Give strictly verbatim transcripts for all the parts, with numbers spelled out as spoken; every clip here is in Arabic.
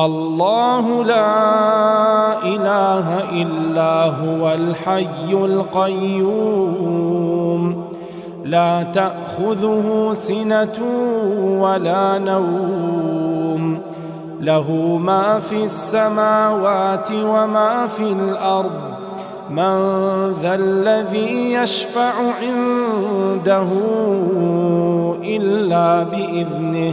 الله لا إله إلا هو الحي القيوم لا تأخذه سنة ولا نوم له ما في السماوات وما في الأرض من ذا الذي يشفع عنده إلا بإذنه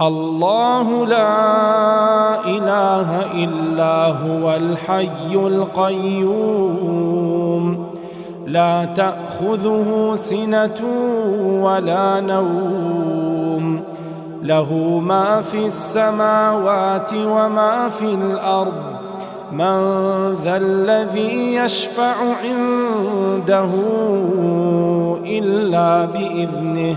الله لا إله إلا هو الحي القيوم لا تأخذه سنة ولا نوم له ما في السماوات وما في الأرض من ذا الذي يشفع عنده إلا بإذنه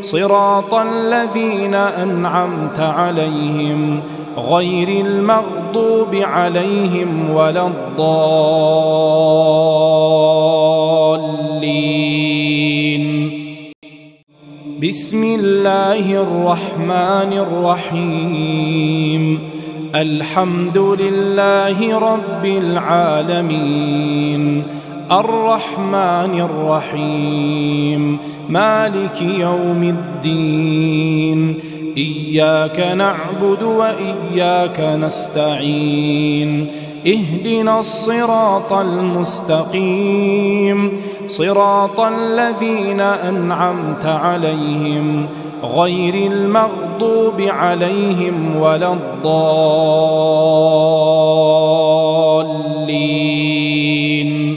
صراط الذين أنعمت عليهم غير المغضوب عليهم ولا الضالين. بسم الله الرحمن الرحيم. الحمد لله رب العالمين الرحمن الرحيم مالك يوم الدين إياك نعبد وإياك نستعين اهدنا الصراط المستقيم صراط الذين أنعمت عليهم غير المغضوب عليهم ولا الضالين.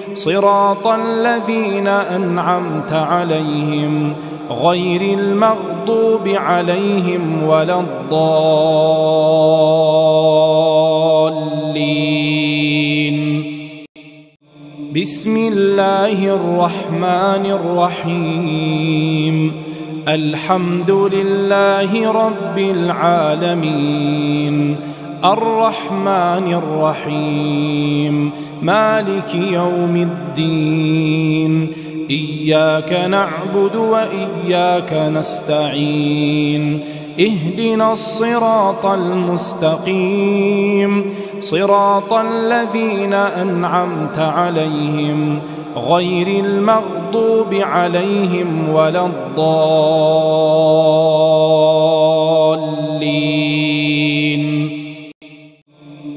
صراط الذين أنعمت عليهم غير المغضوب عليهم ولا الضالين. بسم الله الرحمن الرحيم. الحمد لله رب العالمين الرحمن الرحيم مالك يوم الدين إياك نعبد وإياك نستعين اهدنا الصراط المستقيم صراط الذين أنعمت عليهم غير المغضوب عليهم ولا الضالين.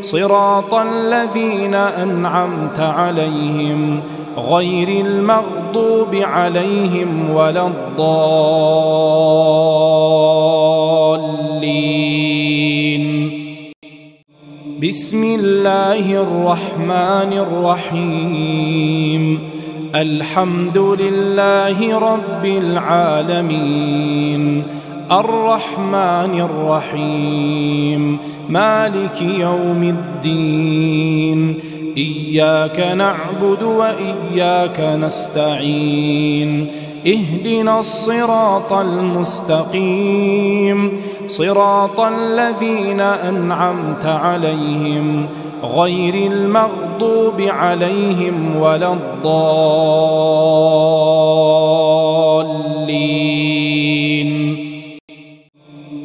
صراط الذين أنعمت عليهم غير المغضوب عليهم ولا الضالين. بسم الله الرحمن الرحيم. الحمد لله رب العالمين الرحمن الرحيم مالك يوم الدين إياك نعبد وإياك نستعين اهدنا الصراط المستقيم صراط الذين أنعمت عليهم غير المغضوب عليهم ولا الضالين.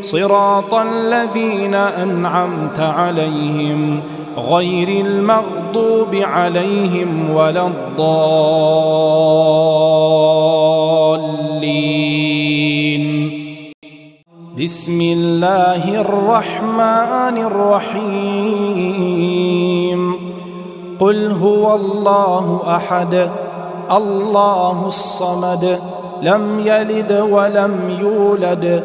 صراط الذين أنعمت عليهم غير المغضوب عليهم ولا الضالين. بسم الله الرحمن الرحيم. قل هو الله أحد الله الصمد لم يلد ولم يولد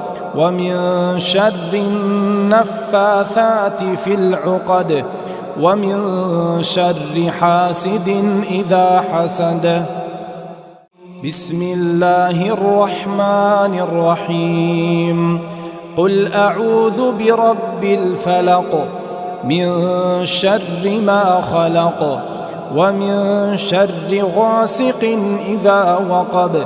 ومن شر النفاثات في العقد ومن شر حاسد إذا حسد. بسم الله الرحمن الرحيم. قل أعوذ برب الفلق من شر ما خلق ومن شر غاسق إذا وقب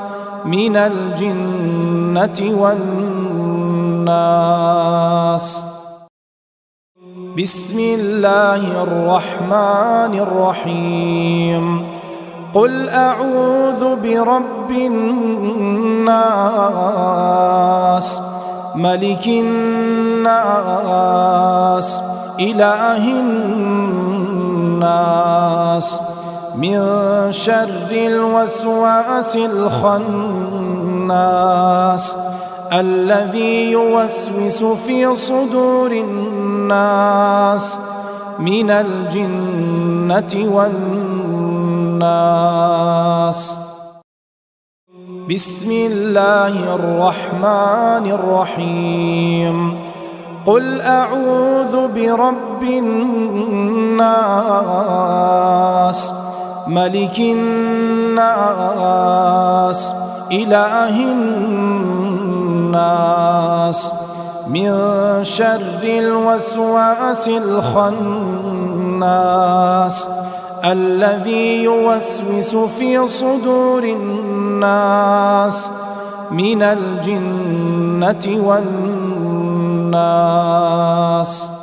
من الجنة والناس. بسم الله الرحمن الرحيم. قل أعوذ برب الناس ملك الناس إله الناس من شر الوسواس الخناس الذي يوسوس في صدور الناس من الجنة والناس. بسم الله الرحمن الرحيم. قل أعوذ برب الناس ملك الناس إله الناس من شر الوسواس الخناس الذي يوسوس في صدور الناس من الجنة والناس.